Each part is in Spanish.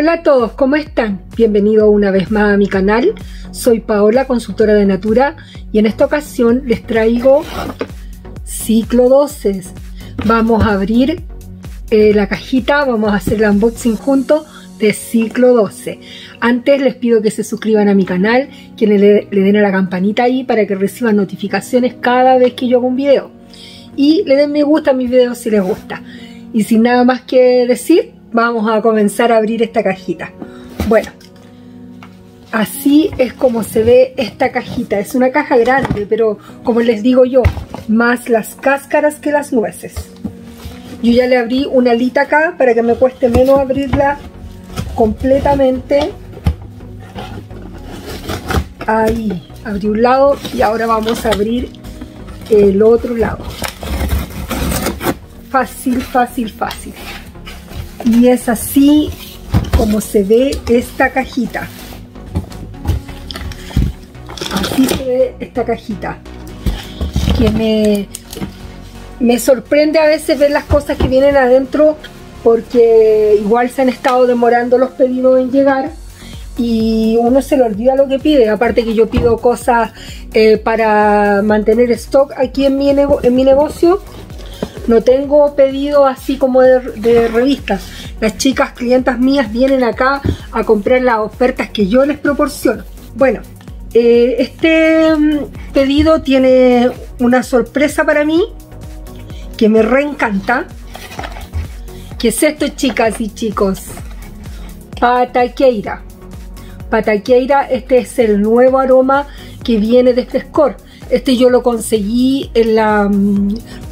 Hola a todos, ¿cómo están? Bienvenido una vez más a mi canal. Soy Paola, consultora de Natura, y en esta ocasión les traigo Ciclo 12. Vamos a abrir la cajita, vamos a hacer el unboxing juntos de Ciclo 12. Antes les pido que se suscriban a mi canal, que le den a la campanita ahí para que reciban notificaciones cada vez que yo hago un video. Y le den me gusta a mis videos si les gusta. Y sin nada más que decir, vamos a comenzar a abrir esta cajita. Bueno, así es como se ve esta cajita. Es una caja grande, pero como les digo yo, más las cáscaras que las nueces. Yo ya le abrí una alita acá para que me cueste menos abrirla completamente. Ahí, abrí un lado y ahora vamos a abrir el otro lado. Fácil, fácil, fácil. Y es así como se ve esta cajita. Así se ve esta cajita. Que me sorprende a veces ver las cosas que vienen adentro, porque igual se han estado demorando los pedidos en llegar y uno se le olvida lo que pide. Aparte que yo pido cosas para mantener stock aquí en mi negocio. No tengo pedido así como de revistas. Las chicas clientas mías vienen acá a comprar las ofertas que yo les proporciono. Bueno, este pedido tiene una sorpresa para mí que me reencanta. ¿Qué es esto, chicas y chicos? Pataqueira. Pataqueira, este es el nuevo aroma que viene de Frescor. Este yo lo conseguí en la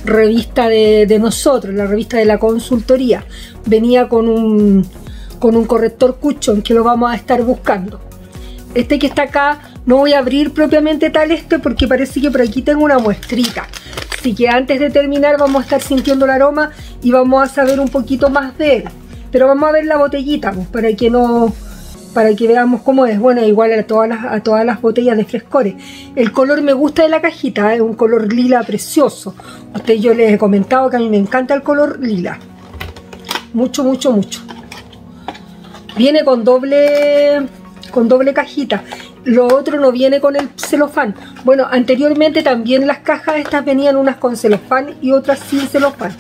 revista de nosotros, la revista de la consultoría. Venía con un corrector cushion que lo vamos a estar buscando. Este que está acá, no voy a abrir propiamente tal este porque parece que por aquí tengo una muestrita. Así que antes de terminar vamos a estar sintiendo el aroma y vamos a saber un poquito más de él. Pero vamos a ver la botellita pues, para que veamos cómo es. Bueno, igual a todas las botellas de Frescor. El color me gusta de la cajita, es un color lila precioso. Yo les he comentado que a mí me encanta el color lila. Mucho, mucho, mucho. Viene con doble cajita. Lo otro no viene con el celofán. Bueno, anteriormente también las cajas estas venían unas con celofán y otras sin celofán.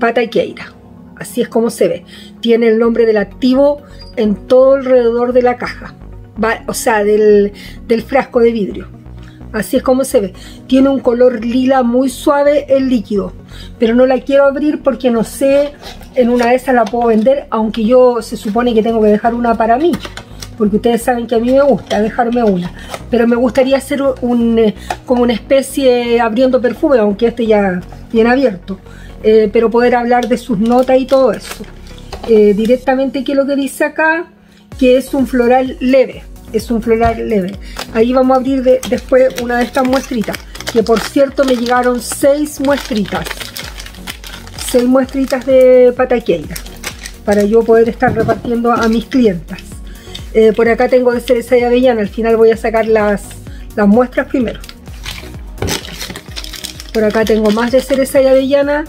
Pataqueira. Así es como se ve. Tiene el nombre del activo en todo alrededor de la caja. O sea, del frasco de vidrio. Así es como se ve. Tiene un color lila muy suave el líquido. Pero no la quiero abrir porque no sé, en una de esas la puedo vender. Aunque yo se supone que tengo que dejar una para mí. Porque ustedes saben que a mí me gusta dejarme una. Pero me gustaría hacer como una especie abriendo perfume. Aunque este ya viene abierto. Pero poder hablar de sus notas y todo eso. Directamente que lo que dice acá, que es un floral leve. Es un floral leve. Ahí vamos a abrir después una de estas muestritas. Que por cierto me llegaron 6 muestritas. 6 muestritas de Pataqueira. Para yo poder estar repartiendo a mis clientas. Por acá tengo de cereza y avellana. Al final voy a sacar las muestras primero. Por acá tengo más de cereza y avellana.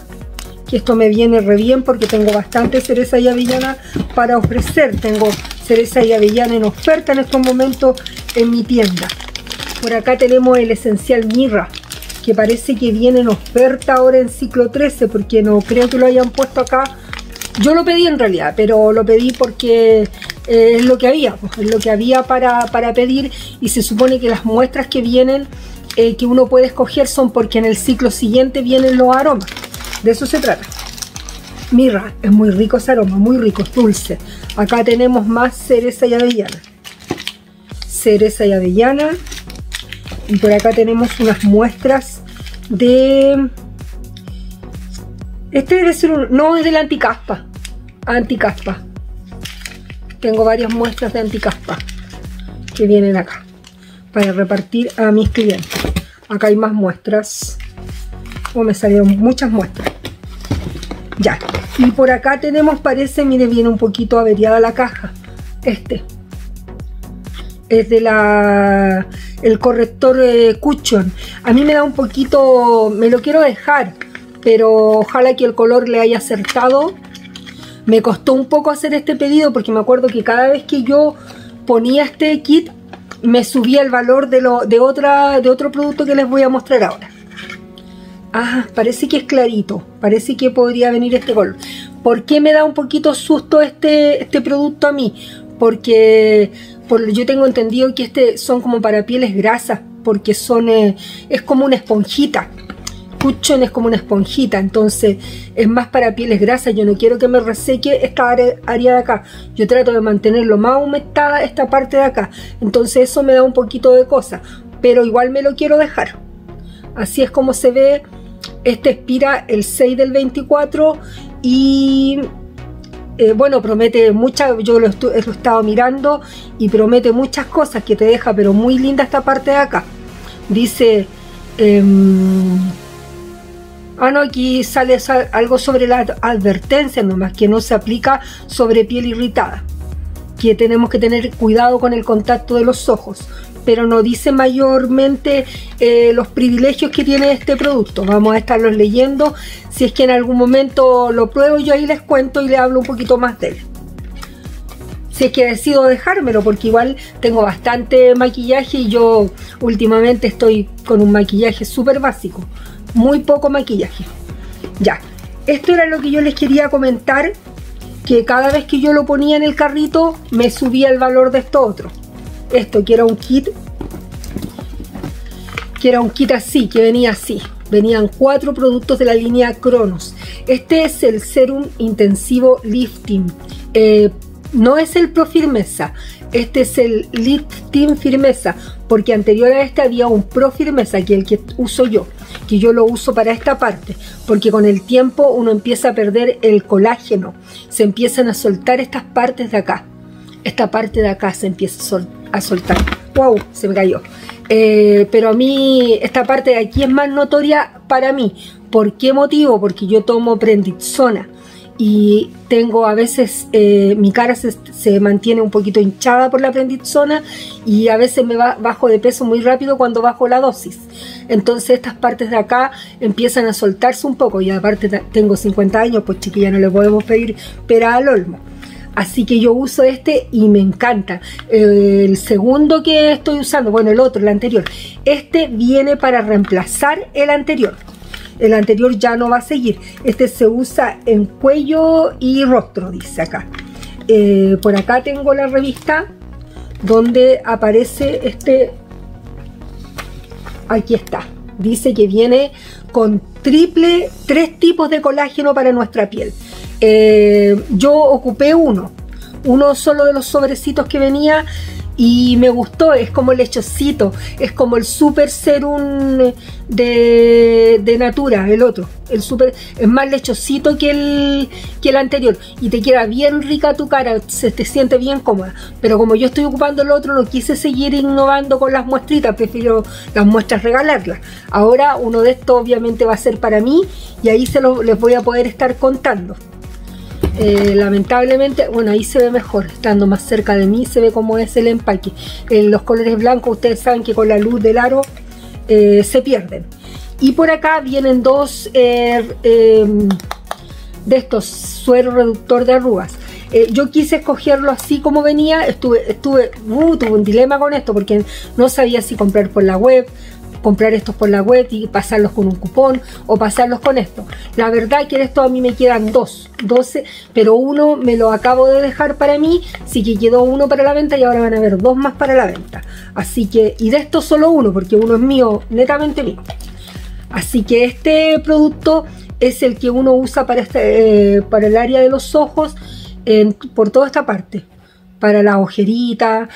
Que esto me viene re bien porque tengo bastante cereza y avellana para ofrecer. Tengo cereza y avellana en oferta en estos momentos en mi tienda. Por acá tenemos el esencial mirra, que parece que viene en oferta ahora en ciclo 13 porque no creo que lo hayan puesto acá. Yo lo pedí en realidad, pero lo pedí porque es lo que había, pues, es lo que había para pedir, y se supone que las muestras que vienen, que uno puede escoger, son porque en el ciclo siguiente vienen los aromas. De eso se trata. Mirra, es muy rico ese aroma, muy rico, es dulce. Acá tenemos más cereza y avellana. Cereza y avellana. Y por acá tenemos unas muestras de... Este debe ser un... No, es del anticaspa. Anticaspa. Tengo varias muestras de anticaspa que vienen acá para repartir a mis clientes. Acá hay más muestras. Oh, me salieron muchas muestras. Ya. Y por acá tenemos, parece, mire, viene un poquito averiada la caja. Este es de el corrector cushion. A mí me da un poquito, me lo quiero dejar, pero ojalá que el color le haya acertado. Me costó un poco hacer este pedido porque me acuerdo que cada vez que yo ponía este kit me subía el valor de otro producto que les voy a mostrar ahora. Ah, parece que es clarito, parece que podría venir este color. ¿Por qué me da un poquito susto este producto a mí? Porque yo tengo entendido que son como para pieles grasas, porque es como una esponjita. Cuchón es como una esponjita, entonces es más para pieles grasas. Yo no quiero que me reseque esta área de acá. Yo trato de mantener lo más humectada esta parte de acá, entonces eso me da un poquito de cosa, pero igual me lo quiero dejar. Así es como se ve. Este expira el 6 del 24. Y bueno, promete muchas. Yo lo he estado mirando y promete muchas cosas que te deja, pero muy linda esta parte de acá. Dice no, aquí sale algo sobre la advertencia nomás, que no se aplica sobre piel irritada, que tenemos que tener cuidado con el contacto de los ojos, pero no dice mayormente los privilegios que tiene este producto. Vamos a estarlos leyendo. Si es que en algún momento lo pruebo, yo ahí les cuento y les hablo un poquito más de él, si es que decido dejármelo, porque igual tengo bastante maquillaje y yo últimamente estoy con un maquillaje súper básico, muy poco maquillaje. Ya, esto era lo que yo les quería comentar, que cada vez que yo lo ponía en el carrito me subía el valor de esto otro. Esto que era un kit, así, que venía así. Venían 4 productos de la línea Cronos. Este es el Serum Intensivo Lifting. No es el Pro Firmeza, este es el Lifting Firmeza, porque anterior a este había un Pro Firmeza, que es el que uso yo, que yo lo uso para esta parte, porque con el tiempo uno empieza a perder el colágeno, se empiezan a soltar estas partes de acá. Esta parte de acá se empieza a soltar. ¡Wow! Se me cayó. Pero a mí esta parte de aquí es más notoria para mí. ¿Por qué motivo? Porque yo tomo prednisona y tengo a veces mi cara se mantiene un poquito hinchada por la prednisona, y a veces me bajo de peso muy rápido cuando bajo la dosis. Entonces estas partes de acá empiezan a soltarse un poco, y aparte tengo 50 años, pues chiquilla, no le podemos pedir pera al olmo. Así que yo uso este y me encanta. El segundo que estoy usando, bueno, el otro, el anterior, este viene para reemplazar el anterior. El anterior ya no va a seguir. Este se usa en cuello y rostro, dice acá. Por acá tengo la revista donde aparece este. Aquí está. Dice que viene con 3 tipos de colágeno para nuestra piel. Yo ocupé uno solo de los sobrecitos que venía y me gustó. Es como lechocito, es como el super serum de Natura, el otro, el super, es más lechocito que el anterior, y te queda bien rica tu cara, se te siente bien cómoda. Pero como yo estoy ocupando el otro, no quise seguir innovando con las muestritas, prefiero las muestras regalarlas. Ahora uno de estos obviamente va a ser para mí, y ahí les voy a poder estar contando. Lamentablemente, bueno, ahí se ve mejor, estando más cerca de mí se ve cómo es el empaque. Los colores blancos, ustedes saben que con la luz del aro se pierden. Y por acá vienen 2 de estos, suero reductor de arrugas. Yo quise escogerlo así como venía. Tuve un dilema con esto, porque no sabía si comprar por la web, comprar estos por la web y pasarlos con un cupón, o pasarlos con esto. La verdad que de esto a mí me quedan 12, pero uno me lo acabo de dejar para mí, así que quedó uno para la venta, y ahora van a haber 2 más para la venta. Así que, y de esto solo uno, porque uno es mío, netamente mío. Así que este producto es el que uno usa para el área de los ojos, por toda esta parte, para la ojerita.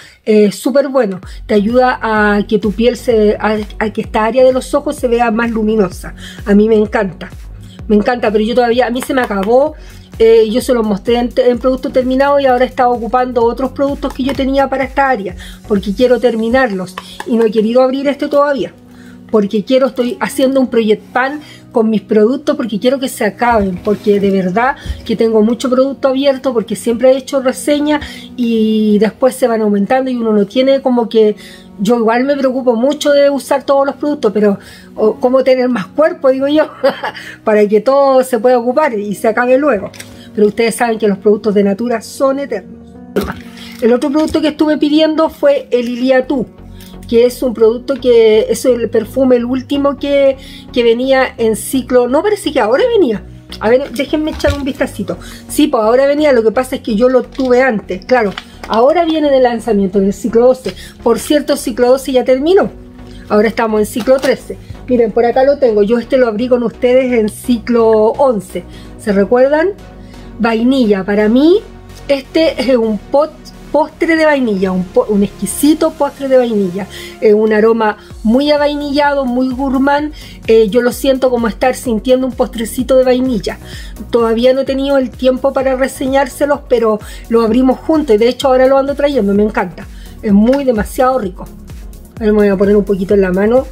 Súper bueno, te ayuda a que tu piel a que esta área de los ojos se vea más luminosa. A mí me encanta, pero yo todavía, a mí se me acabó. Yo se los mostré en producto terminado, y ahora estaba ocupando otros productos que yo tenía para esta área, porque quiero terminarlos, y no he querido abrir este todavía, porque estoy haciendo un project pan con mis productos, porque quiero que se acaben, porque de verdad que tengo mucho producto abierto, porque siempre he hecho reseñas y después se van aumentando, y uno no tiene como que, yo igual me preocupo mucho de usar todos los productos, pero como tener más cuerpo, digo yo, para que todo se pueda ocupar y se acabe luego. pero ustedes saben que los productos de Natura son eternos. El otro producto que estuve pidiendo fue el Ilía Tu, que es un producto que es el perfume, el último que venía en ciclo, no parece que ahora venía. A ver, déjenme echar un vistacito. Sí, pues ahora venía, lo que pasa es que yo lo tuve antes, claro. Ahora viene de lanzamiento del ciclo 12. Por cierto, ciclo 12 ya terminó. Ahora estamos en ciclo 13. Miren, por acá lo tengo. Yo este lo abrí con ustedes en ciclo 11. ¿Se recuerdan? Vainilla. Para mí, este es un postre de vainilla, un exquisito postre de vainilla, un aroma muy avainillado, muy gourmand. Yo lo siento como estar sintiendo un postrecito de vainilla. Todavía no he tenido el tiempo para reseñárselos, pero lo abrimos juntos y de hecho ahora lo ando trayendo, me encanta, es muy demasiado rico. Ahora me voy a poner un poquito en la mano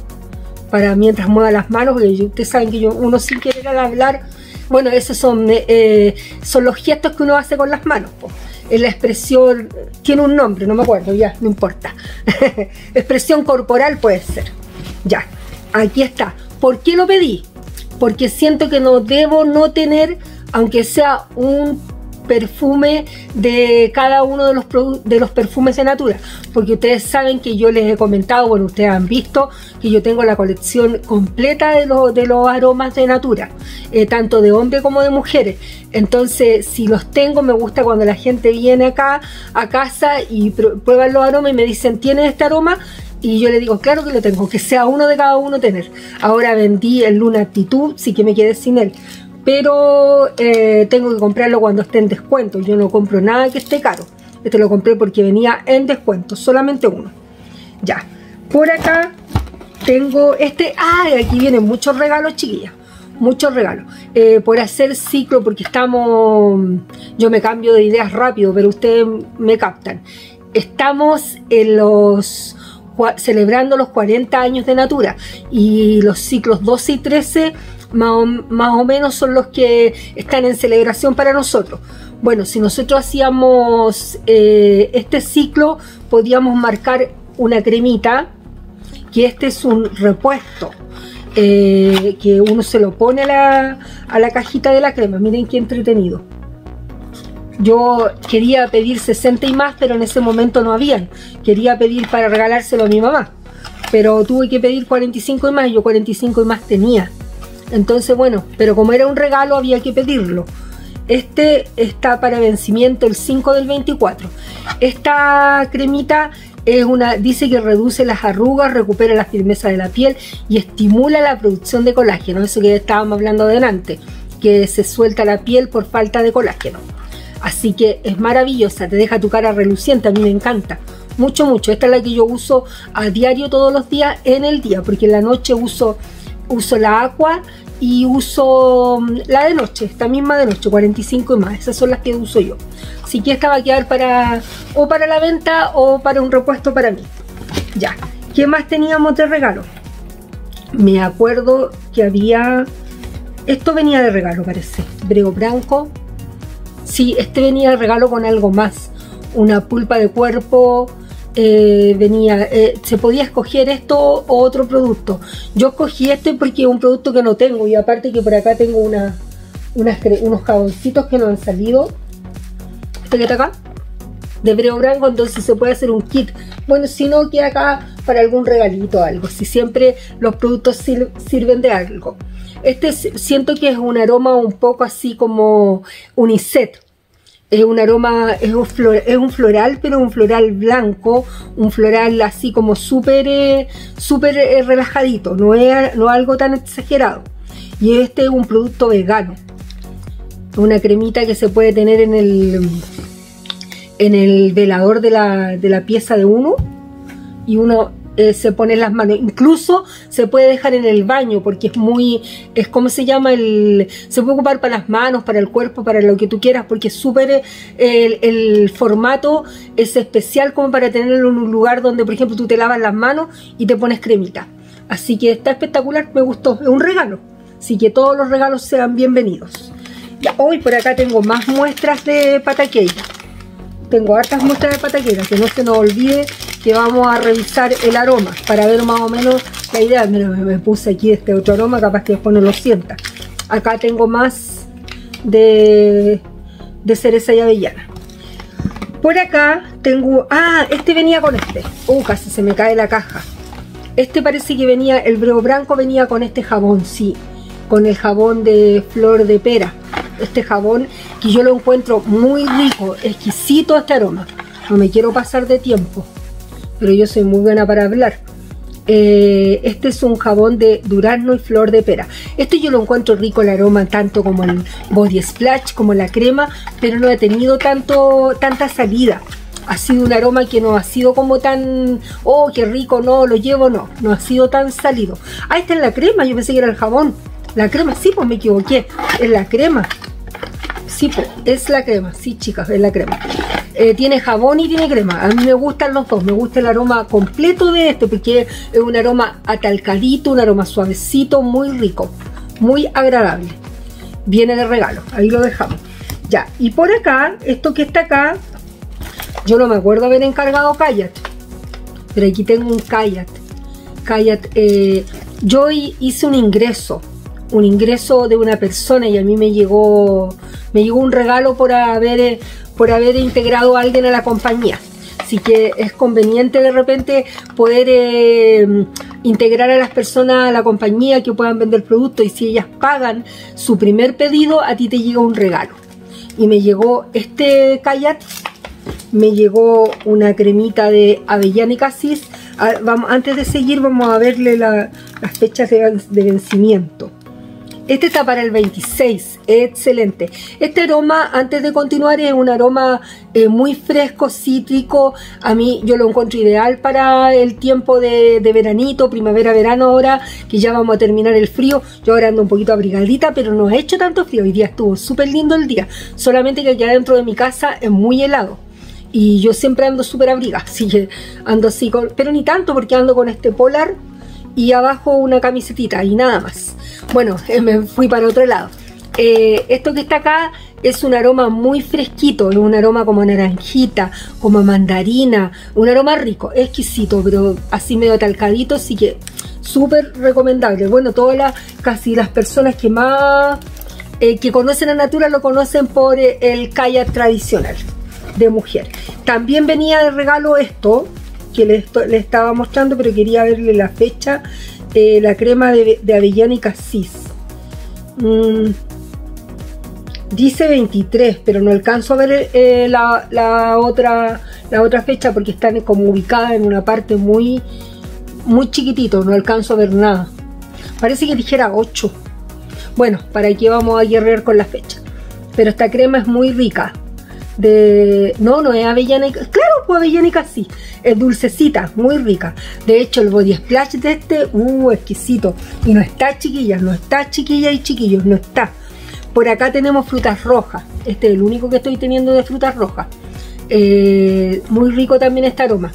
para mientras mueva las manos, porque ustedes saben que yo, uno sin querer al hablar, bueno, esos son los gestos que uno hace con las manos, po. La expresión tiene un nombre, no me acuerdo, ya, no importa. Expresión corporal puede ser. Ya, aquí está. ¿Por qué lo pedí? Porque siento que no debo no tener, aunque sea un perfume de cada uno de los perfumes de Natura, porque ustedes saben que yo les he comentado, bueno, ustedes han visto que yo tengo la colección completa de los aromas de Natura, tanto de hombres como de mujeres. Entonces, si los tengo, me gusta cuando la gente viene acá a casa y prueban los aromas y me dicen, ¿tienes este aroma? Y yo le digo, claro que lo tengo, que sea uno de cada uno tener. Ahora vendí el Luna Attitude, sí que me quedé sin él, pero tengo que comprarlo cuando esté en descuento. Yo no compro nada que esté caro. Este lo compré porque venía en descuento, solamente uno. Ya, por acá tengo este. Ah, aquí vienen muchos regalos, chiquillas, muchos regalos. Por hacer ciclo, porque estamos, yo me cambio de ideas rápido, pero ustedes me captan. Estamos en los celebrando los 40 años de Natura, y los ciclos 12 y 13 más o menos son los que están en celebración para nosotros. Bueno, si nosotros hacíamos este ciclo, podíamos marcar una cremita, que este es un repuesto que uno se lo pone a la cajita de la crema. Miren qué entretenido. Yo quería pedir 60 y más, pero en ese momento no habían. Quería pedir para regalárselo a mi mamá, pero tuve que pedir 45 y más, y yo 45 y más tenía. Entonces, bueno, pero como era un regalo, había que pedirlo. Este está para vencimiento el 5 del 24. Esta cremita es dice que reduce las arrugas, recupera la firmeza de la piel y estimula la producción de colágeno. Eso que estábamos hablando delante, que se suelta la piel por falta de colágeno. Así que es maravillosa, te deja tu cara reluciente, a mí me encanta. Mucho, mucho. Esta es la que yo uso a diario todos los días en el día, porque en la noche uso la Aqua y uso la de noche, esta misma de noche, 45 y más. Esas son las que uso yo. Así que esta va a quedar para la venta o para un repuesto para mí. Ya, ¿qué más teníamos de regalo? Me acuerdo que había... Esto venía de regalo, parece. Breu Branco. Sí, este venía de regalo con algo más. Una pulpa de cuerpo... se podía escoger esto o otro producto. Yo escogí este porque es un producto que no tengo, y aparte que por acá tengo unos jaboncitos que no han salido. Este que está acá de Breu Branco, entonces se puede hacer un kit. Bueno, si no, queda acá para algún regalito o algo, si siempre los productos sirven de algo. Este siento que es un aroma un poco así como unicet. Es un aroma, es un floral, pero un floral blanco, un floral así como súper relajadito, no es algo tan exagerado. Y este es un producto vegano, una cremita que se puede tener en el velador de la pieza de uno, y uno se pone en las manos. Incluso se puede dejar en el baño, porque es como se llama, se puede ocupar para las manos, para el cuerpo, para lo que tú quieras, porque es súper, el formato es especial como para tenerlo en un lugar donde, por ejemplo, tú te lavas las manos y te pones cremita. Así que está espectacular, me gustó, es un regalo, así que todos los regalos sean bienvenidos. Ya, hoy por acá tengo más muestras de Pataqueira. Tengo hartas muestras de Pataqueira, que no se nos olvide que vamos a revisar el aroma para ver más o menos la idea. Mira, me puse aquí este otro aroma, capaz que después no lo sienta. Acá tengo más de de cereza y avellana. Por acá tengo... Ah, este venía con este. Oh, casi se me cae la caja. Este parece que venía... El Breu Branco venía con este jabón, sí. Con el jabón de flor de pera. Este jabón que yo lo encuentro muy rico, exquisito este aroma. No me quiero pasar de tiempo, pero yo soy muy buena para hablar. Este es un jabón de durazno y flor de pera. Este yo lo encuentro rico el aroma, tanto como el body splash, como la crema, pero no ha tenido tanta salida. Ha sido un aroma que no ha sido como tan, oh, qué rico, no, lo llevo, no ha sido tan salido. Ah, esta es la crema, yo pensé que era el jabón. La crema, sí, pues me equivoqué, es la crema. Sí, pues, es la crema, sí, chicas, es la crema. Tiene jabón y tiene crema. A mí me gustan los dos, me gusta el aroma completo de este, porque es un aroma atalcadito, un aroma suavecito, muy rico, muy agradable. Viene de regalo, ahí lo dejamos. Ya, y por acá, esto que está acá, yo no me acuerdo haber encargado Kayak, pero aquí tengo un Kayak. Kayak, yo hice un ingreso de una persona y a mí me llegó un regalo por haber integrado a alguien a la compañía. Así que es conveniente de repente poder integrar a las personas a la compañía, que puedan vender productos, y si ellas pagan su primer pedido, a ti te llega un regalo. Y me llegó este Kayak, me llegó una cremita de avellana y casis. Antes de seguir vamos a verle las fechas de vencimiento. Este está para el 26, excelente. Este aroma, antes de continuar, es un aroma muy fresco, cítrico. A mí yo lo encuentro ideal para el tiempo de veranito, primavera, verano ahora, que ya vamos a terminar el frío. Yo ahora ando un poquito abrigadita, pero no he hecho tanto frío. Hoy día estuvo súper lindo el día, solamente que aquí adentro de mi casa es muy helado. Y yo siempre ando súper abrigada, así que ando así, pero ni tanto porque ando con este polar y abajo una camisetita y nada más. Bueno, me fui para otro lado. Esto que está acá es un aroma muy fresquito, es un aroma como naranjita, como mandarina, un aroma rico, exquisito, pero así medio talcadito, así que súper recomendable. Bueno, casi las personas que más que conocen a Natura lo conocen por el Kayak tradicional de mujer. También venía de regalo esto que le estaba mostrando, pero quería verle la fecha. La crema de avellana y casis. Dice 23, pero no alcanzo a ver la otra fecha porque están como ubicada en una parte muy, muy chiquitito. No alcanzo a ver nada. Parece que dijera 8. Bueno, para qué vamos a guerrear con la fecha. Pero esta crema es muy rica. No es avellana y... Claro, pues avellana y casis. Es dulcecita, muy rica. De hecho, el body splash de este, exquisito. Y no está, chiquillas, no está, chiquillas y chiquillos, no está. Por acá tenemos frutas rojas. Este es el único que estoy teniendo de frutas rojas. Muy rico también este aroma.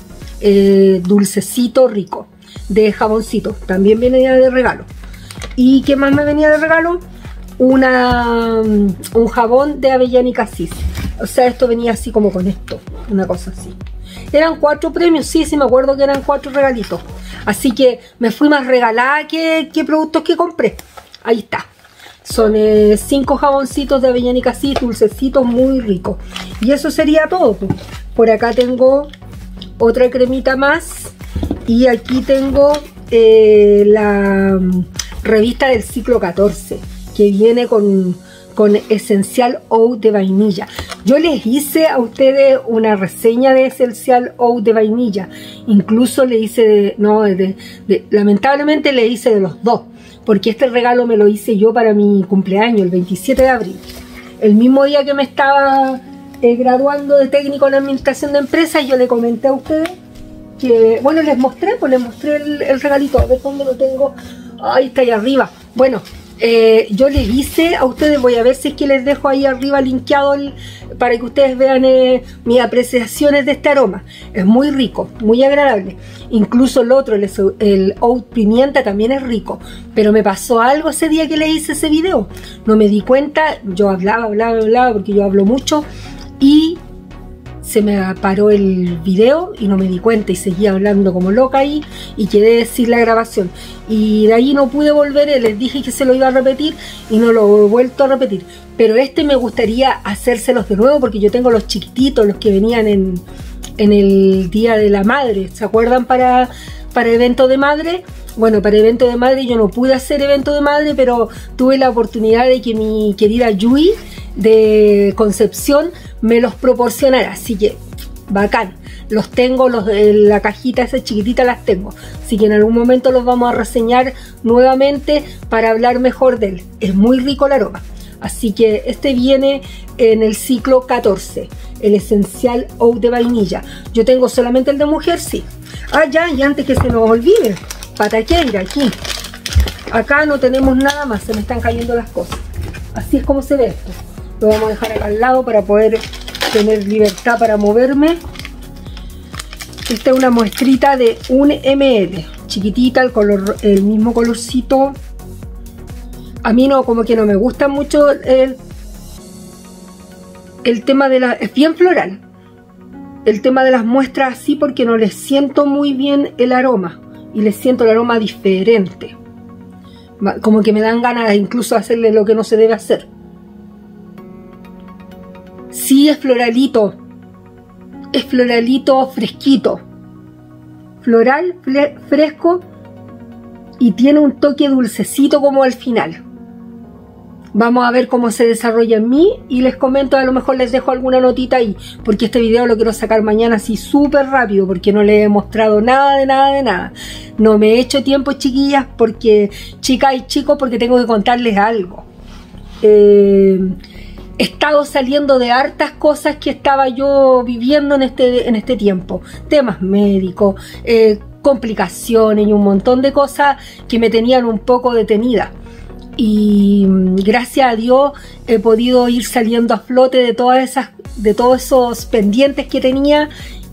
Dulcecito, rico. De jaboncito. También venía de regalo. ¿Y qué más me venía de regalo? Un jabón de avellana y casis. O sea, esto venía así como con esto, una cosa así. Eran 4 premios, sí, me acuerdo que eran 4 regalitos. Así que me fui más regalada que productos que compré. Ahí está. Son 5 jaboncitos de avellana y casis, dulcecitos, muy ricos. Y eso sería todo. Por acá tengo otra cremita más. Y aquí tengo la revista del ciclo 14, que viene con Esencial Oud de vainilla. Yo les hice a ustedes una reseña de Esencial Oud de vainilla. Incluso le hice lamentablemente le hice de los dos, porque este regalo me lo hice yo para mi cumpleaños, el 27 de abril. El mismo día que me estaba graduando de técnico en administración de empresas, yo le comenté a ustedes que, bueno, les mostré el regalito. A ver dónde lo tengo. Ahí está, ahí arriba. Bueno, yo les hice a ustedes, voy a ver si es que les dejo ahí arriba linkeado para que ustedes vean mis apreciaciones de este aroma. Es muy rico, muy agradable. Incluso el otro, el Oud Pimienta, también es rico. Pero me pasó algo ese día que le hice ese video. No me di cuenta, yo hablaba, porque yo hablo mucho. Y se me paró el video y no me di cuenta y seguía hablando como loca ahí y quedé sin la grabación. Y de ahí no pude volver, les dije que se lo iba a repetir y no lo he vuelto a repetir. Pero este me gustaría hacérselos de nuevo porque yo tengo los chiquititos, los que venían en el Día de la Madre, ¿se acuerdan? Para evento de madre. Bueno, para evento de madre yo no pude hacer evento de madre, pero tuve la oportunidad de que mi querida Yui de Concepción me los proporcionara, así que bacán. Los tengo, la cajita esa chiquitita las tengo, así que en algún momento los vamos a reseñar nuevamente para hablar mejor de él. Es muy rico el aroma, así que este viene en el ciclo 14, el Esencial Oud de vainilla. Yo tengo solamente el de mujer, sí. Ah, ya, y antes que se nos olvide, Pataqueira, aquí. Acá no tenemos nada más, se me están cayendo las cosas. Así es como se ve esto. Lo vamos a dejar acá al lado para poder tener libertad para moverme. Esta es una muestrita de 1 ml. Chiquitita, el mismo colorcito. A mí no, como que no me gusta mucho el tema de la... Es bien floral. El tema de las muestras así porque no les siento muy bien el aroma. Y les siento el aroma diferente. Como que me dan ganas incluso de hacerle lo que no se debe hacer. Sí, es floralito. Es floralito fresquito. Floral, fresco. Y tiene un toque dulcecito como al final. Vamos a ver cómo se desarrolla en mí. Y les comento, a lo mejor les dejo alguna notita ahí. Porque este video lo quiero sacar mañana así súper rápido. Porque no les he mostrado nada de nada de nada. No me he hecho tiempo, chiquillas, porque chicas y chicos, porque tengo que contarles algo. He estado saliendo de hartas cosas que estaba yo viviendo en este tiempo. Temas médicos, complicaciones y un montón de cosas que me tenían un poco detenida. Y gracias a Dios he podido ir saliendo a flote de todos esos pendientes que tenía.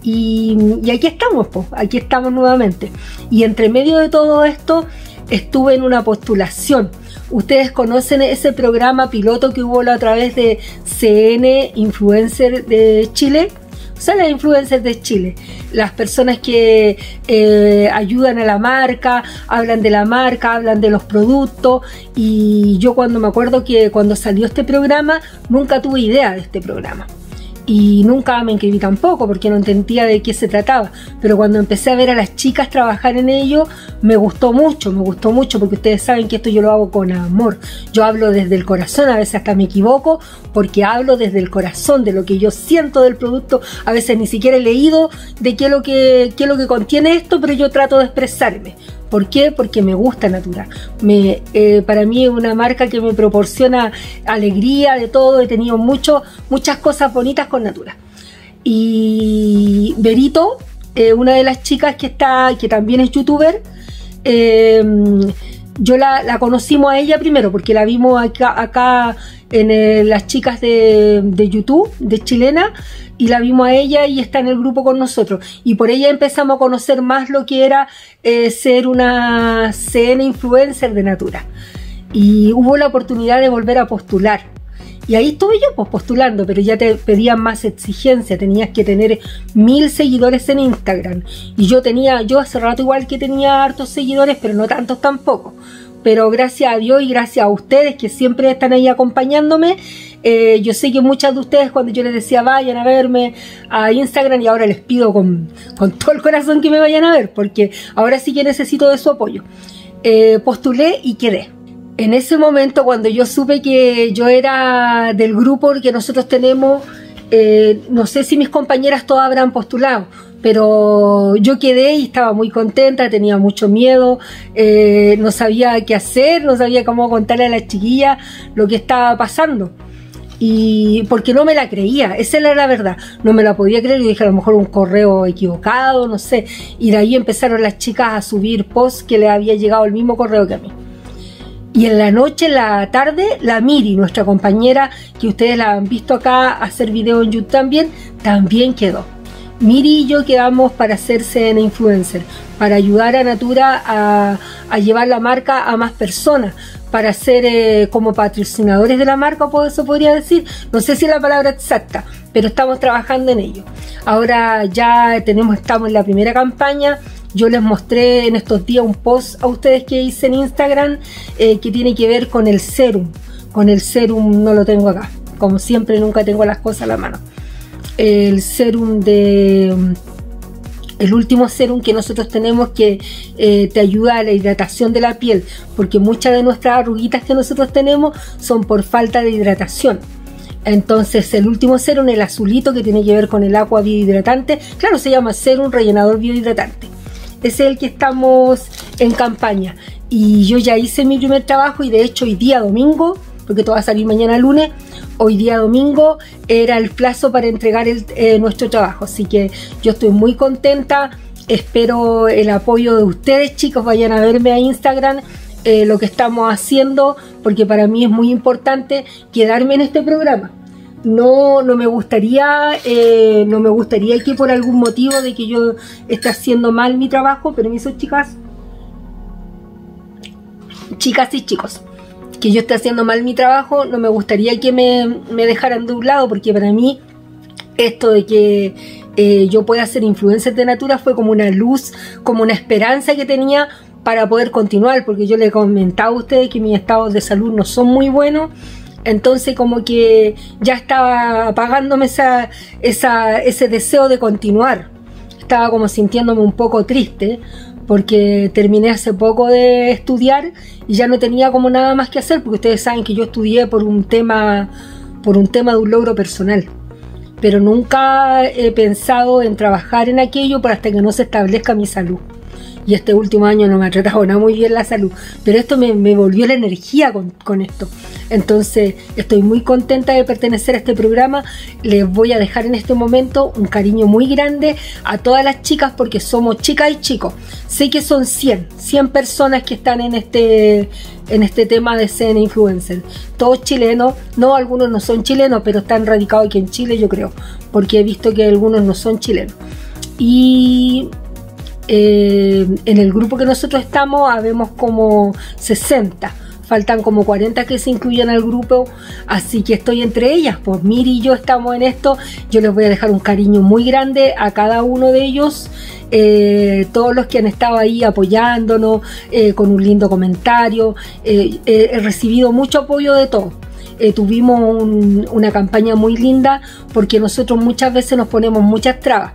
Y aquí estamos, pues, aquí estamos nuevamente. Y entre medio de todo esto estuve en una postulación. Ustedes conocen ese programa piloto que hubo la otra vez de CN Influencer de Chile. O sea, las influencers de Chile, las personas que ayudan a la marca, hablan de los productos. Y yo cuando me acuerdo que cuando salió este programa, nunca tuve idea de este programa. Y nunca me inscribí tampoco porque no entendía de qué se trataba. Pero cuando empecé a ver a las chicas trabajar en ello, me gustó mucho porque ustedes saben que esto yo lo hago con amor. Yo hablo desde el corazón, a veces hasta me equivoco porque hablo desde el corazón de lo que yo siento del producto. A veces ni siquiera he leído de qué es lo que contiene esto, pero yo trato de expresarme. ¿Por qué? Porque me gusta Natura. Para mí es una marca que me proporciona alegría de todo. He tenido muchas cosas bonitas con Natura. Y Verito, una de las chicas que también es youtuber, yo la conocimos a ella primero porque la vimos acá en las chicas de YouTube, de Chilena, y la vimos a ella y está en el grupo con nosotros. Y por ella empezamos a conocer más lo que era ser una CN Influencer de Natura. Y hubo la oportunidad de volver a postular. Y ahí estuve yo, pues, postulando, pero ya te pedían más exigencia, tenías que tener 1000 seguidores en Instagram. Y yo hace rato igual que tenía hartos seguidores, pero no tantos tampoco. Pero gracias a Dios y gracias a ustedes que siempre están ahí acompañándome. Yo sé que muchas de ustedes, cuando yo les decía vayan a verme a Instagram, y ahora les pido con todo el corazón que me vayan a ver, porque ahora sí que necesito de su apoyo. Postulé y quedé. En ese momento, cuando yo supe que yo era del grupo que nosotros tenemos, no sé si mis compañeras todas habrán postulado, pero yo quedé y estaba muy contenta, tenía mucho miedo, no sabía qué hacer, no sabía cómo contarle a las chiquillas lo que estaba pasando. Y porque no me la creía, esa era la verdad, no me la podía creer. Yo dije, a lo mejor un correo equivocado, no sé. Y de ahí empezaron las chicas a subir posts que les había llegado el mismo correo que a mí. Y en la noche, en la tarde, la Miri, nuestra compañera, que ustedes la han visto acá hacer video en YouTube también quedó. Miri y yo quedamos para ser CN Influencer, para ayudar a Natura a llevar la marca a más personas, para ser como patrocinadores de la marca, eso podría decir, no sé si es la palabra exacta, pero estamos trabajando en ello. Ahora ya estamos en la primera campaña. Yo les mostré en estos días un post a ustedes que hice en Instagram que tiene que ver con el serum. Con el serum, no lo tengo acá. Como siempre, nunca tengo las cosas a la mano. El serum de... El último serum que nosotros tenemos que te ayuda a la hidratación de la piel. Porque muchas de nuestras arruguitas que nosotros tenemos son por falta de hidratación. Entonces el último serum, el azulito que tiene que ver con el agua biohidratante. Claro, se llama serum rellenador biohidratante. Ese es el que estamos en campaña. Y yo ya hice mi primer trabajo y de hecho hoy día domingo, porque esto va a salir mañana lunes, hoy día domingo era el plazo para entregar nuestro trabajo. Así que yo estoy muy contenta, espero el apoyo de ustedes, chicos. Vayan a verme a Instagram lo que estamos haciendo, porque para mí es muy importante quedarme en este programa. No me gustaría que por algún motivo de que yo esté haciendo mal mi trabajo, permiso chicas, chicas y chicos, que yo esté haciendo mal mi trabajo, no me gustaría que me dejaran de un lado, porque para mí esto de que yo pueda ser influencer de Natura fue como una luz, como una esperanza que tenía para poder continuar, porque yo le comentaba a ustedes que mis estados de salud no son muy buenos, entonces como que ya estaba apagándome ese deseo de continuar, estaba como sintiéndome un poco triste, porque terminé hace poco de estudiar y ya no tenía como nada más que hacer, porque ustedes saben que yo estudié por un tema de un logro personal, pero nunca he pensado en trabajar en aquello por hasta que no se establezca mi salud, y este último año no me ha tratado nada muy bien la salud, pero esto me volvió la energía con esto. Entonces estoy muy contenta de pertenecer a este programa. Les voy a dejar en este momento un cariño muy grande a todas las chicas, porque somos chicas y chicos. Sé que son 100 personas que están en este tema de CN Influencer, todos chilenos, no, algunos no son chilenos, pero están radicados aquí en Chile, yo creo, porque he visto que algunos no son chilenos. Y en el grupo que nosotros estamos habemos como 60, faltan como 40 que se incluyan al grupo, así que estoy entre ellas, pues Miri y yo estamos en esto. Yo les voy a dejar un cariño muy grande a cada uno de ellos, todos los que han estado ahí apoyándonos, con un lindo comentario. He recibido mucho apoyo de todos. Tuvimos una campaña muy linda, porque nosotros muchas veces nos ponemos muchas trabas.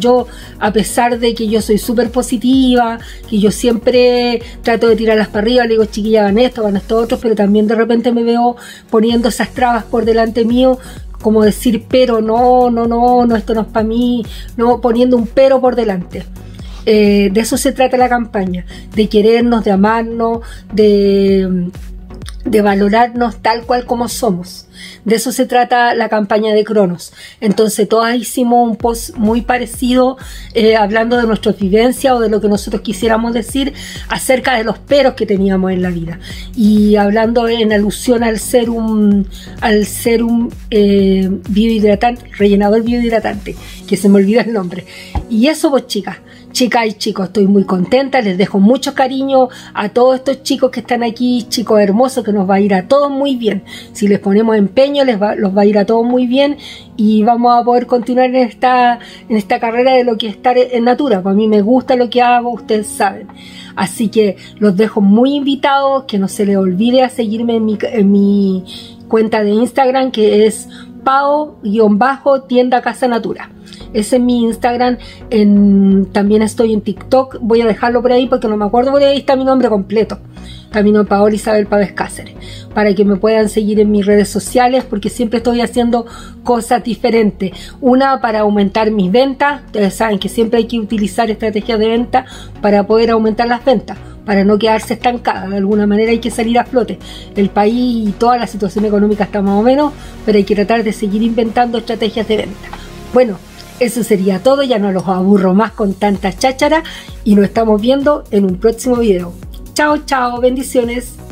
Yo, a pesar de que yo soy súper positiva, que yo siempre trato de tirarlas para arriba, le digo chiquilla, hagan esto, van estos otros, pero también de repente me veo poniendo esas trabas por delante mío, como decir pero no, esto no es para mí, no, poniendo un pero por delante. De eso se trata la campaña, de querernos, de amarnos, de valorarnos tal cual como somos. De eso se trata la campaña de Cronos. Entonces todas hicimos un post muy parecido, hablando de nuestra vivencia o de lo que nosotros quisiéramos decir acerca de los peros que teníamos en la vida, y hablando en alusión al serum biohidratante, rellenador biohidratante, que se me olvida el nombre. Y eso pues chicas y chicos, estoy muy contenta, les dejo mucho cariño a todos estos chicos que están aquí, chicos hermosos, que nos va a ir a todos muy bien. Si les ponemos empeño, los va a ir a todos muy bien, y vamos a poder continuar en esta carrera de lo que es estar en Natura. Para mí me gusta lo que hago, ustedes saben. Así que los dejo muy invitados, que no se les olvide a seguirme en mi cuenta de Instagram, que es pao_tiendacasanatura. Ese es mi Instagram. También estoy en TikTok. Voy a dejarlo por ahí porque no me acuerdo. Por ahí está mi nombre completo. Camino Paola Isabel Pavez Cáceres. Para que me puedan seguir en mis redes sociales, porque siempre estoy haciendo cosas diferentes. Una, para aumentar mis ventas. Ustedes saben que siempre hay que utilizar estrategias de venta para poder aumentar las ventas, para no quedarse estancada. De alguna manera hay que salir a flote. El país y toda la situación económica está más o menos, pero hay que tratar de seguir inventando estrategias de venta. Bueno, eso sería todo, ya no los aburro más con tanta cháchara y nos estamos viendo en un próximo video. Chao, chao, bendiciones.